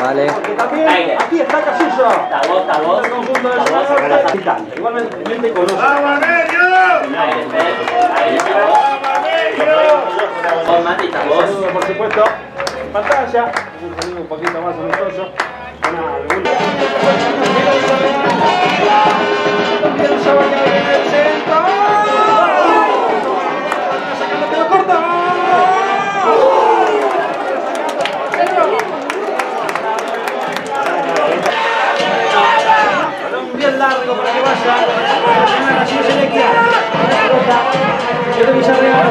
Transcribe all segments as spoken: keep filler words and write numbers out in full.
Vale. Porque también aquí está Casillo. Tabó, tabó. El conjunto de Solano. Igualmente conoce. ¡Vamos, Medio! ¡Vamos, Medio! Por supuesto, en pantalla. Un poquito más amistoso. Largo para que vaya para la semana sin Sellecchia. Yo tengo que ser regalo.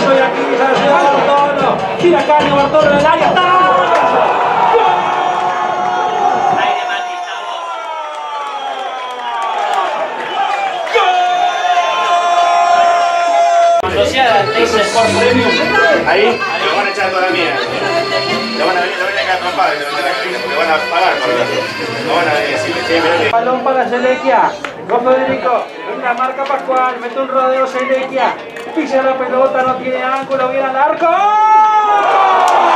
Soy aquí, Bartolo. Gira acá, Bartolo en el área. ¡Está! Ahí lo van a echar toda la mía. Lo van a venir, lo van a dejar atrapado, lo van a pagar por la... No van a decirle que hay... Balón para Sellecchia. Go Federico. Una marca Pascual. Mete un rodeo Sellecchia. Pisa la pelota, no tiene ángulo, viene al arco.